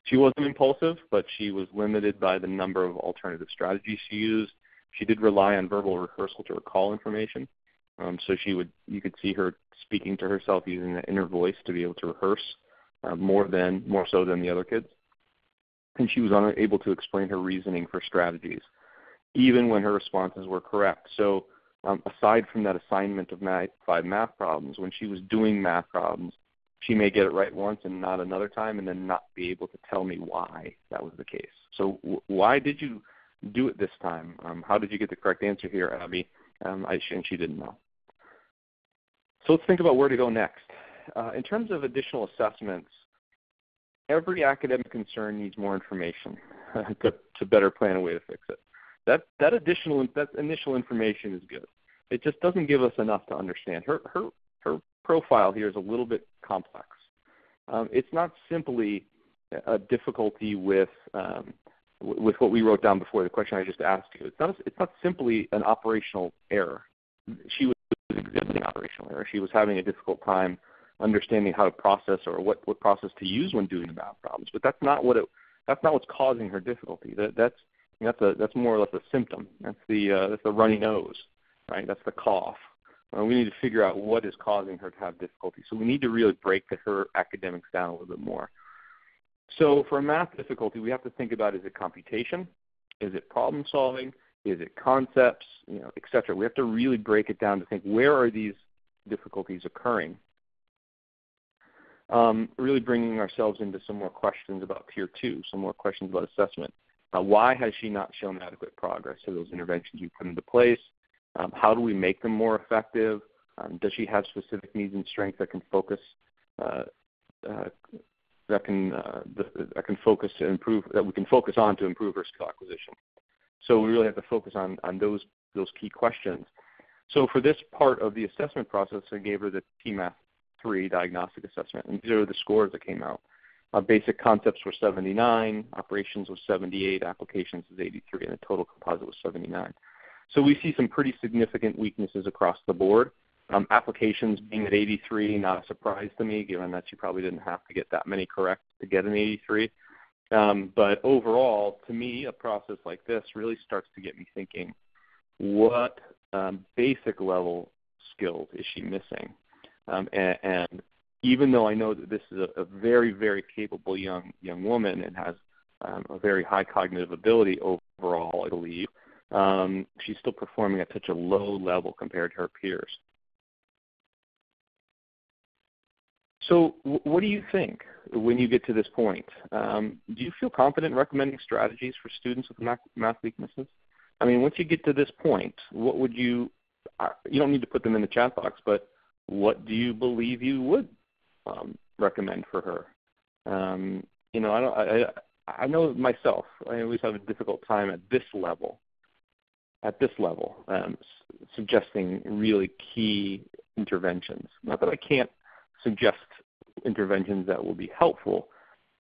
She wasn't impulsive, but she was limited by the number of alternative strategies she used. She did rely on verbal rehearsal to recall information. So you could see her speaking to herself using the inner voice to be able to rehearse more so than the other kids. And she was unable to explain her reasoning for strategies, even when her responses were correct. So aside from that assignment of 5 math problems, when she was doing math problems, she may get it right once and not another time, and then not be able to tell me why that was the case. So why did you do it this time? How did you get the correct answer here, Abby? And she didn't know. So let's think about where to go next. In terms of additional assessments, every academic concern needs more information. to better plan a way to fix it. That initial information is good. It just doesn't give us enough to understand. Her profile here is a little bit complex. It's not simply a difficulty with what we wrote down before, the question I just asked you. It's not simply an operational error. She was exhibiting operational error. She was having a difficult time understanding how to process or what process to use when doing the math problems. But that's not what's causing her difficulty. That's more or less a symptom. That's the runny nose, right? That's the cough. We need to figure out what is causing her to have difficulty. So we need to really break her academics down a little bit more. So for a math difficulty, we have to think about, is it computation? Is it problem solving? Is it concepts, et cetera? We have to really break it down to think, where are these difficulties occurring? Really bringing ourselves into some more questions about Tier 2, some more questions about assessment. Why has she not shown adequate progress to those interventions we put into place? How do we make them more effective? Does she have specific needs and strengths that can focus that we can focus on to improve her skill acquisition? So we really have to focus on those key questions. So for this part of the assessment process, I gave her the TMath 3 diagnostic assessment, and these are the scores that came out. Basic concepts were 79, operations was 78, applications was 83, and the total composite was 79. So we see some pretty significant weaknesses across the board. Applications being at 83, not a surprise to me, given that she probably didn't have to get that many correct to get an 83. But overall, to me, a process like this really starts to get me thinking, what basic level skills is she missing? And even though I know that this is a very, very capable young woman and has a very high cognitive ability overall, I believe, she's still performing at such a low level compared to her peers. So what do you think when you get to this point? Do you feel confident in recommending strategies for students with math weaknesses? I mean, once you get to this point, what would you don't need to put them in the chat box, but what do you believe you would recommend for her? I know myself, I always have a difficult time at this level, suggesting really key interventions. Not that I can't suggest interventions that will be helpful,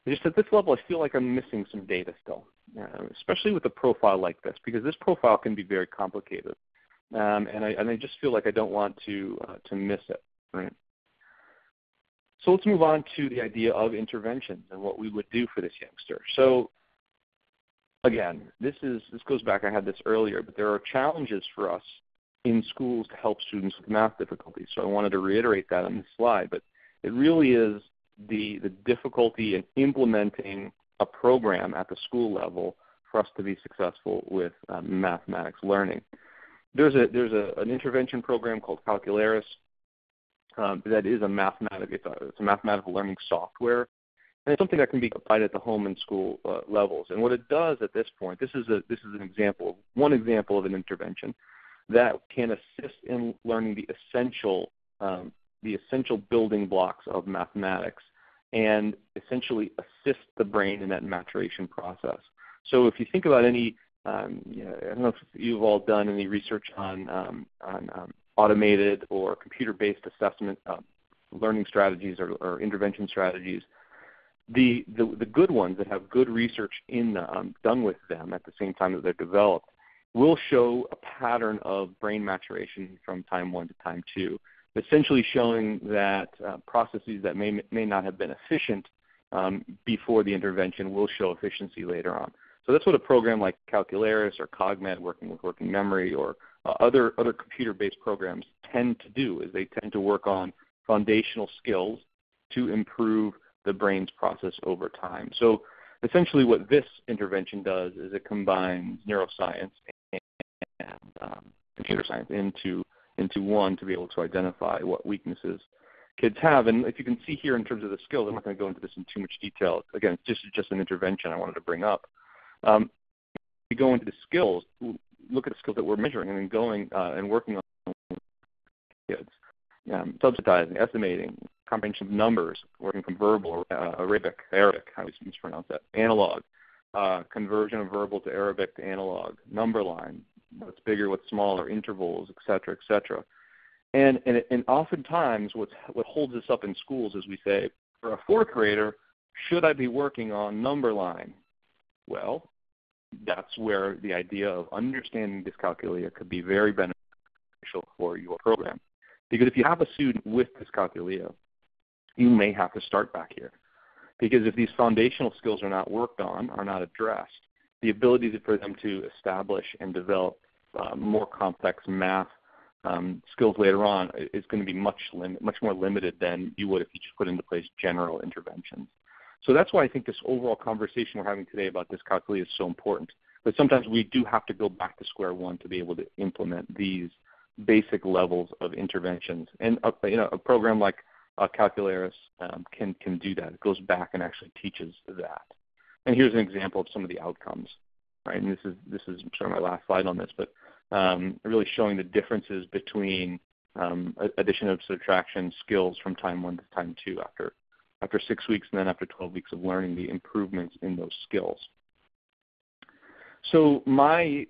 but just at this level, I feel like I'm missing some data still, especially with a profile like this, because this profile can be very complicated, and I just feel like I don't want to miss it, right? So let's move on to the idea of interventions and what we would do for this youngster. So again, this goes back, I had this earlier, but there are challenges for us in schools to help students with math difficulties. So I wanted to reiterate that on this slide, but it really is the difficulty in implementing a program at the school level for us to be successful with mathematics learning. There's an intervention program called Calcularis. That is it's a mathematical learning software, and it's something that can be applied at the home and school levels. And what it does at this point, this is one example of an intervention that can assist in learning the essential building blocks of mathematics, and essentially assist the brain in that maturation process. So if you think about any, I don't know if you've all done any research on automated or computer-based assessment learning strategies or intervention strategies. The good ones that have good research done with them at the same time that they're developed will show a pattern of brain maturation from time 1 to time 2, essentially showing that processes that may not have been efficient before the intervention will show efficiency later on. So that's what a program like Calcularis or Cogmed, working with working memory, or other computer-based programs tend to do, is they tend to work on foundational skills to improve the brain's process over time. So essentially what this intervention does is it combines neuroscience and computer science into one to be able to identify what weaknesses kids have. And if you can see here in terms of the skills, I'm not going to go into this in too much detail. Again, it's just an intervention I wanted to bring up. We go into the skills, look at the skills that we're measuring, and then going and working on kids. Subsidizing, estimating, comprehension of numbers, working from verbal, Arabic, how we mispronounce that, analog, conversion of verbal to Arabic to analog, number line, what's bigger, what's smaller, intervals, et cetera, et cetera. And oftentimes what holds us up in schools is we say, for a fourth grader, should I be working on number line? Well, that's where the idea of understanding dyscalculia could be very beneficial for your program. Because if you have a student with dyscalculia, you may have to start back here. Because if these foundational skills are not worked on, are not addressed, the ability for them to establish and develop more complex math skills later on is going to be much more limited than you would if you just put into place general interventions. So that's why I think this overall conversation we're having today about dyscalculia is so important. But sometimes we do have to go back to square one to be able to implement these basic levels of interventions. And a program like Calcularis can do that. It goes back and actually teaches that. And here's an example of some of the outcomes, right? And this is sort of my last slide on this, but really showing the differences between addition and subtraction skills from time one to time two after 6 weeks and then after 12 weeks of learning, the improvements in those skills. So my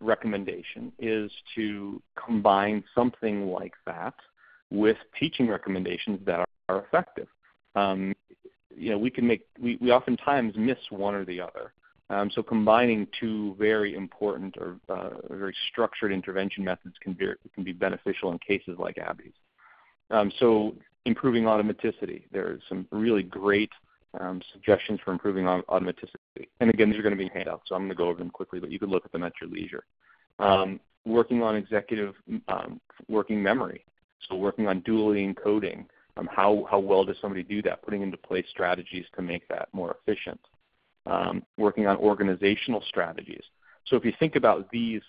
recommendation is to combine something like that with teaching recommendations that are effective. We oftentimes miss one or the other. So combining two very important or very structured intervention methods can be beneficial in cases like Abby's. So improving automaticity. There's some really great suggestions for improving automaticity. And again, these are going to be handouts, so I'm going to go over them quickly, but you can look at them at your leisure. Working on executive working memory. So working on dually encoding. How well does somebody do that? Putting into place strategies to make that more efficient. Working on organizational strategies. So if you think about these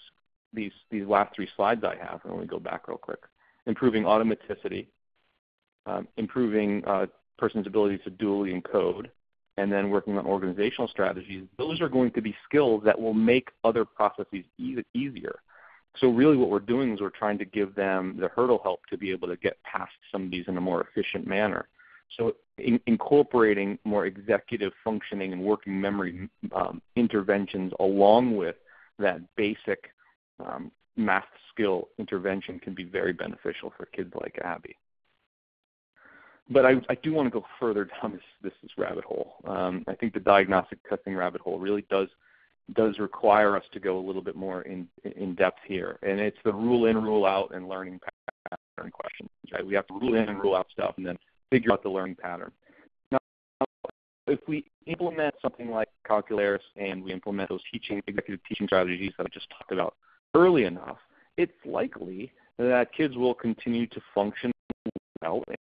last three slides I have, and let me go back real quick. Improving automaticity, improving a person's ability to dually encode, and then working on organizational strategies, those are going to be skills that will make other processes easier. So really what we're doing is we're trying to give them the hurdle help to be able to get past some of these in a more efficient manner. So incorporating more executive functioning and working memory interventions along with that basic math skill intervention can be very beneficial for kids like Abby. But I do want to go further down this rabbit hole. I think the diagnostic testing rabbit hole really does require us to go a little bit more in depth here. And it's the rule in, rule out, and learning pattern questions. Right? We have to rule in and rule out stuff and then figure out the learning pattern. Now, if we implement something like Calcularis and we implement those executive teaching strategies that I just talked about early enough, it's likely that kids will continue to function well in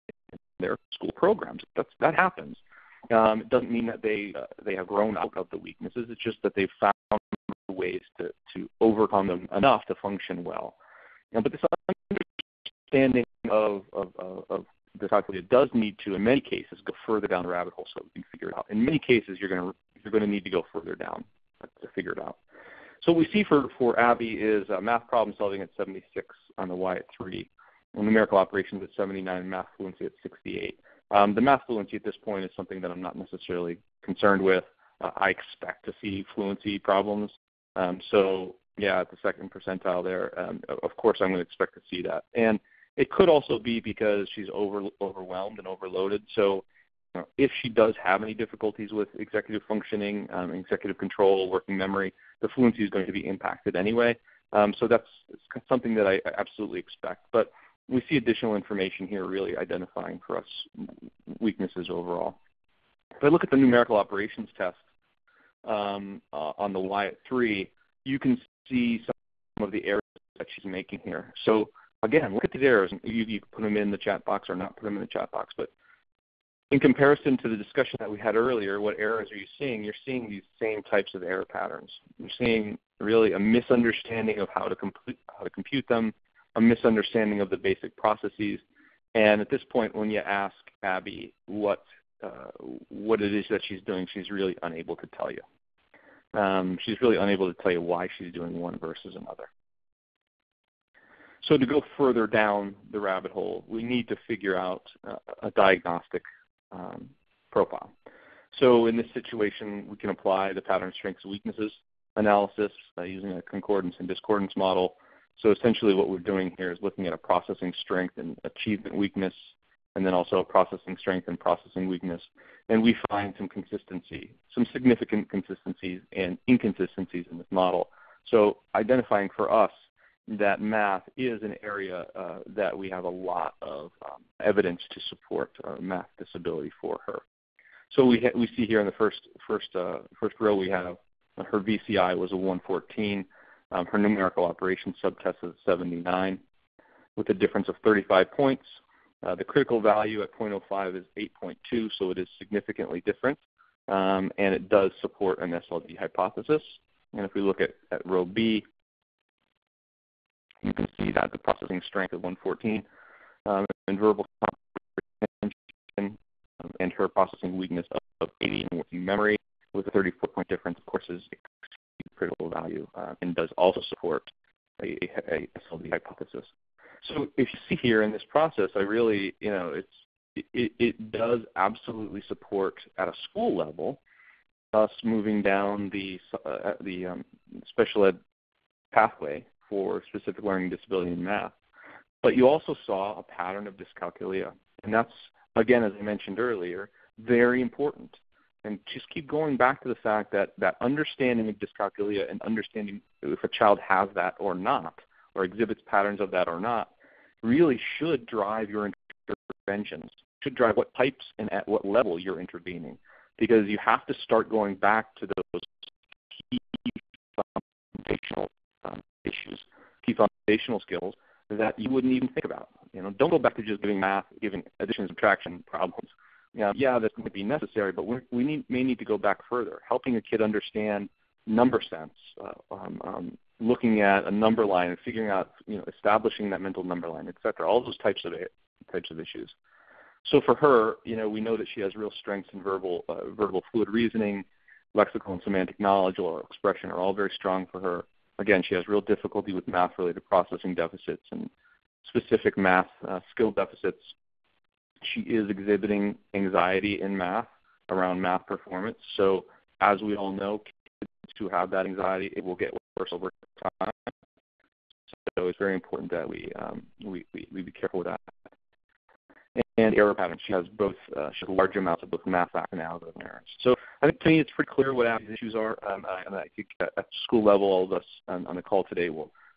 their school programs. That happens. It doesn't mean that they have grown out of the weaknesses. It's just that they've found ways to overcome them enough to function well. But this understanding of dyscalculia does need to, in many cases, go further down the rabbit hole so that we can figure it out. In many cases, you're going to need to go further down to figure it out. So what we see for Abby is math problem solving at 76 on the WIAT-3, and numerical operations at 79, and math fluency at 68. The math fluency at this point is something that I'm not necessarily concerned with. I expect to see fluency problems. So yeah, at the second percentile there, of course I'm going to expect to see that. And it could also be because she's overwhelmed and overloaded. So if she does have any difficulties with executive functioning, executive control, working memory, the fluency is going to be impacted anyway. So that's something that I absolutely expect. But we see additional information here really identifying for us weaknesses overall. If I look at the numerical operations test on the WIAT-3, you can see some of the errors that she's making here. So again, look at these errors. You can put them in the chat box or not put them in the chat box. But in comparison to the discussion that we had earlier, what errors are you seeing? You're seeing these same types of error patterns. You're seeing really a misunderstanding of how to compute them, a misunderstanding of the basic processes, and at this point, when you ask Abby what it is that she's doing, she's really unable to tell you. She's really unable to tell you why she's doing one versus another. So to go further down the rabbit hole, we need to figure out a diagnostic profile. So in this situation, we can apply the pattern strengths and weaknesses analysis using a concordance and discordance model. So essentially what we're doing here is looking at a processing strength and achievement weakness, and then also a processing strength and processing weakness. And we find some consistency, some significant consistencies and inconsistencies in this model. So identifying for us that math is an area that we have a lot of evidence to support math disability for her. So we see here in the first row we have her VCI was a 114. Her numerical operation subtest is 79 with a difference of 35 points. The critical value at 0.05 is 8.2, so it is significantly different, and it does support an SLD hypothesis. And if we look at row B, you can see that the processing strength of 114 and verbal comprehension and her processing weakness of 80 in working memory with a 34-point difference, of course, is critical value and does also support a SLD hypothesis. So if you see here in this process, I really, you know, it does absolutely support at a school level us moving down the special ed pathway for specific learning disability in math. But you also saw a pattern of dyscalculia, and that's, again, as I mentioned earlier, very important. And just keep going back to the fact that understanding of dyscalculia and understanding if a child has that or not, or exhibits patterns of that or not, really should drive your interventions, should drive what types and at what level you're intervening, because you have to start going back to those key foundational issues, key foundational skills that you wouldn't even think about. You know, don't go back to just giving math, giving addition and subtraction problems. You know, yeah, that's going to be necessary, but we may need to go back further, helping a kid understand number sense, looking at a number line and figuring out, you know, establishing that mental number line, et cetera, all those types of issues. So for her, you know, we know that she has real strengths in verbal fluid reasoning, lexical and semantic knowledge, or expression are all very strong for her. Again, she has real difficulty with math-related processing deficits and specific math skill deficits. She is exhibiting anxiety in math around math performance. So as we all know, kids who have that anxiety, it will get worse over time. So it's very important that we be careful with that. And error patterns. She has both large amounts of both math and algorithm errors. So I think to me it's pretty clear what these issues are, and I think at school level, all of us on the call today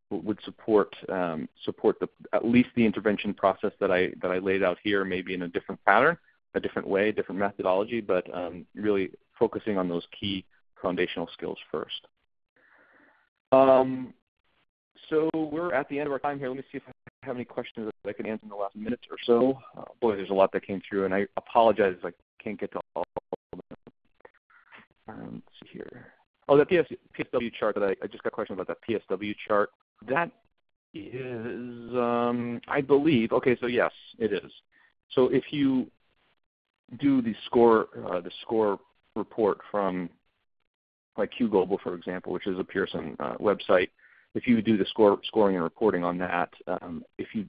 would support at least the intervention process that I laid out here, maybe in a different pattern, a different way, different methodology, but really focusing on those key foundational skills first. So we're at the end of our time here. Let me see if I have any questions that I can answer in the last minute or so. Boy, there's a lot that came through, and I apologize if I can't get to all of them. Let's see here. Oh, that PSW chart that I just got a question about, that PSW chart. That is, I believe, okay, so yes, it is. So if you do the score report from like QGlobal, for example, which is a Pearson website, if you do the scoring and reporting on that, if you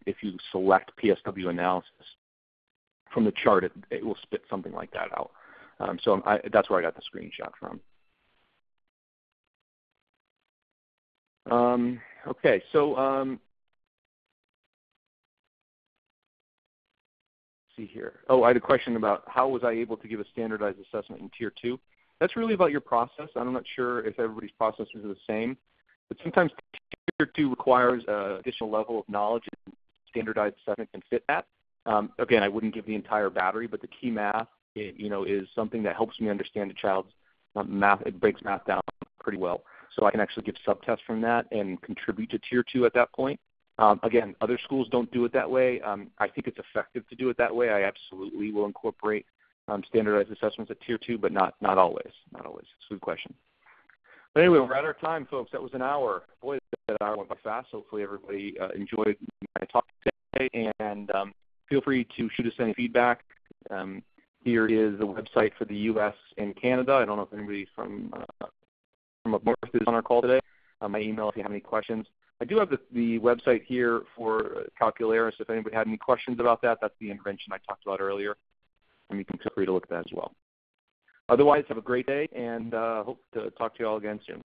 select PSW analysis from the chart, it will spit something like that out. So that's where I got the screenshot from. Okay, so let's see here. Oh, I had a question about how was I able to give a standardized assessment in Tier 2? That's really about your process. I'm not sure if everybody's processes are the same, but sometimes Tier 2 requires an additional level of knowledge, and standardized assessment can fit that. Again, I wouldn't give the entire battery, but the key math, is something that helps me understand a child's math. It breaks math down pretty well. So I can actually give subtests from that and contribute to Tier 2 at that point. Again, other schools don't do it that way. I think it's effective to do it that way. I absolutely will incorporate standardized assessments at Tier 2, but not always. Not always. It's a good question. But anyway, we're at our time, folks. That was an hour. Boy, that hour went by fast. Hopefully everybody enjoyed my talk today. And feel free to shoot us any feedback. Here is the website for the U.S. and Canada. I don't know if anybody from up north is on our call today. My email if you have any questions. I do have the website here for Calcularis. If anybody had any questions about that, that's the intervention I talked about earlier. And you can feel free to look at that as well. Otherwise, have a great day, and hope to talk to you all again soon.